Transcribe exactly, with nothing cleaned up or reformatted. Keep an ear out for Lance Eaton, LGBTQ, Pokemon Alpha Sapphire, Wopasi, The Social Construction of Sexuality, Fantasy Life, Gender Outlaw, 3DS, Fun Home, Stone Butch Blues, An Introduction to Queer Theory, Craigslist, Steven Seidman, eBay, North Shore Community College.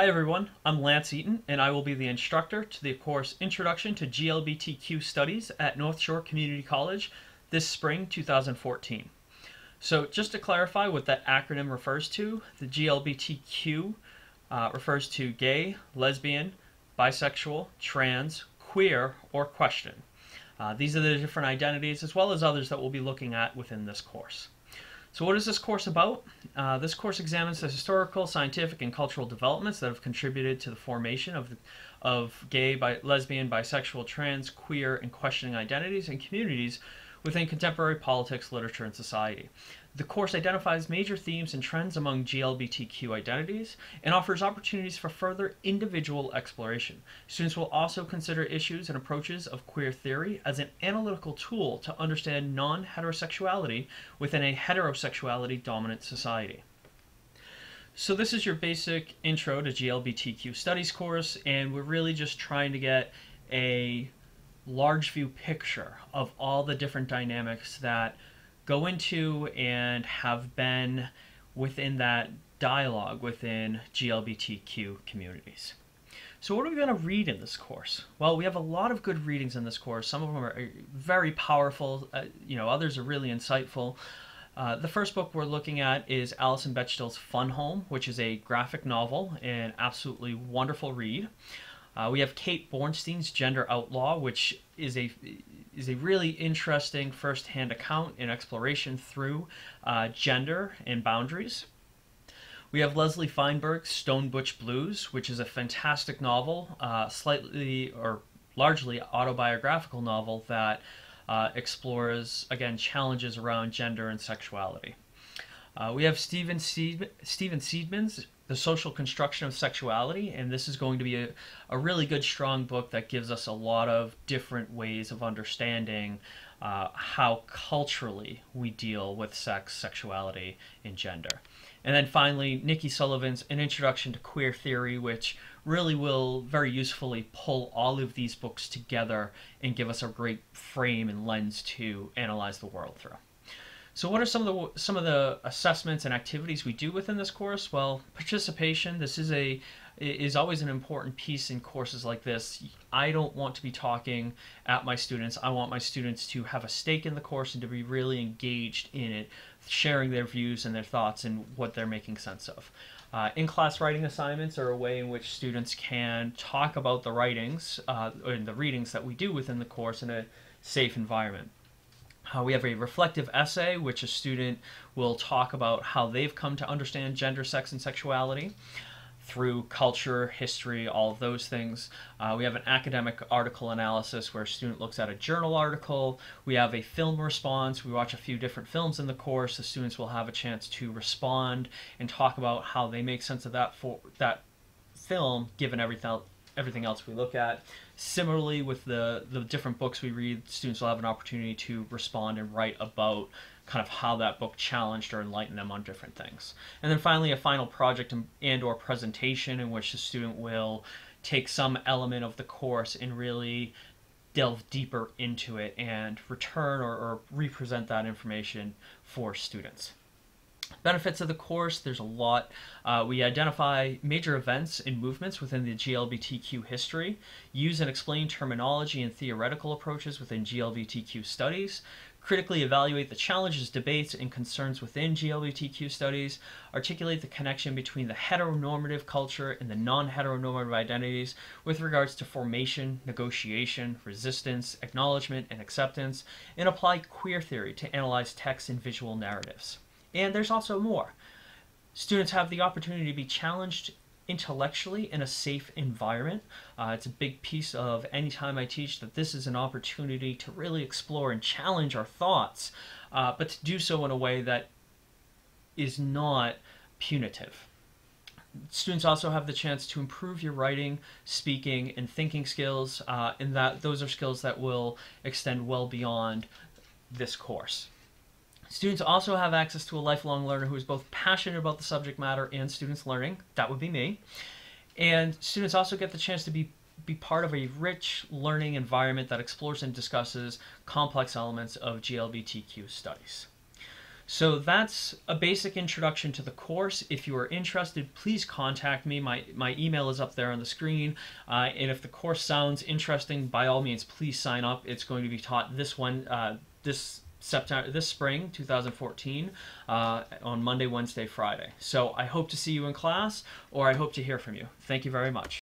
Hi everyone, I'm Lance Eaton, and I will be the instructor to the course Introduction to G L B T Q Studies at North Shore Community College this spring two thousand fourteen. So just to clarify what that acronym refers to, the G L B T Q uh, refers to gay, lesbian, bisexual, trans, queer, or question. Uh, these are the different identities as well as others that we'll be looking at within this course. So what is this course about? Uh, this course examines the historical, scientific, and cultural developments that have contributed to the formation of, of gay, bi lesbian, bisexual, trans, queer, and questioning identities and communities within contemporary politics, literature, and society. The course identifies major themes and trends among G L B T Q identities and offers opportunities for further individual exploration. Students will also consider issues and approaches of queer theory as an analytical tool to understand non-heterosexuality within a heterosexuality-dominant society. So this is your basic intro to G L B T Q studies course, and we're really just trying to get a large view picture of all the different dynamics that go into and have been within that dialogue within G L B T Q communities. So what are we going to read in this course? Well, we have a lot of good readings in this course. Some of them are very powerful, uh, you know, others are really insightful. Uh, the first book we're looking at is Alison Bechdell's Fun Home, which is a graphic novel and absolutely wonderful read. Uh, we have Kate Bornstein's Gender Outlaw, which is a is a really interesting first-hand account and exploration through uh, gender and boundaries. We have Leslie Feinberg's Stone Butch Blues, which is a fantastic novel, uh, slightly or largely autobiographical novel that uh, explores, again, challenges around gender and sexuality. Uh, we have Steven Seidman, Steven Seidman's The Social Construction of Sexuality, and this is going to be a, a really good, strong book that gives us a lot of different ways of understanding uh, how culturally we deal with sex, sexuality, and gender. And then finally, Nikki Sullivan's An Introduction to Queer Theory, which really will very usefully pull all of these books together and give us a great frame and lens to analyze the world through. So what are some of the some of the assessments and activities we do within this course? Well, participation. This is a is always an important piece in courses like this. I don't want to be talking at my students. I want my students to have a stake in the course and to be really engaged in it, sharing their views and their thoughts and what they're making sense of. Uh, in-class writing assignments are a way in which students can talk about the writings uh, and the readings that we do within the course in a safe environment. Uh, we have a reflective essay, which a student will talk about how they've come to understand gender, sex, and sexuality through culture, history, all of those things. Uh, we have an academic article analysis where a student looks at a journal article. We have a film response. We watch a few different films in the course. The students will have a chance to respond and talk about how they make sense of that, for, that film, given everything everything else we look at. Similarly, with the, the different books we read, students will have an opportunity to respond and write about kind of how that book challenged or enlightened them on different things. And then finally, a final project and or presentation in which the student will take some element of the course and really delve deeper into it and return or, or represent that information for students. Benefits of the course, there's a lot. Uh, we identify major events and movements within the G L B T Q history, use and explain terminology and theoretical approaches within G L B T Q studies, critically evaluate the challenges, debates, and concerns within G L B T Q studies, articulate the connection between the heteronormative culture and the non-heteronormative identities with regards to formation, negotiation, resistance, acknowledgement, and acceptance, and apply queer theory to analyze texts and visual narratives. And there's also more. Students have the opportunity to be challenged intellectually in a safe environment. Uh, it's a big piece of any time I teach that this is an opportunity to really explore and challenge our thoughts, uh, but to do so in a way that is not punitive. Students also have the chance to improve your writing, speaking, and thinking skills, uh, and that those are skills that will extend well beyond this course. Students also have access to a lifelong learner who is both passionate about the subject matter and students learning. That would be me. And students also get the chance to be, be part of a rich learning environment that explores and discusses complex elements of G L B T Q studies. So that's a basic introduction to the course. If you are interested, please contact me. My, my email is up there on the screen. Uh, and if the course sounds interesting, by all means, please sign up. It's going to be taught this one, uh, this September, this spring, two thousand fourteen, uh, on Monday, Wednesday, Friday. So I hope to see you in class, or I hope to hear from you. Thank you very much.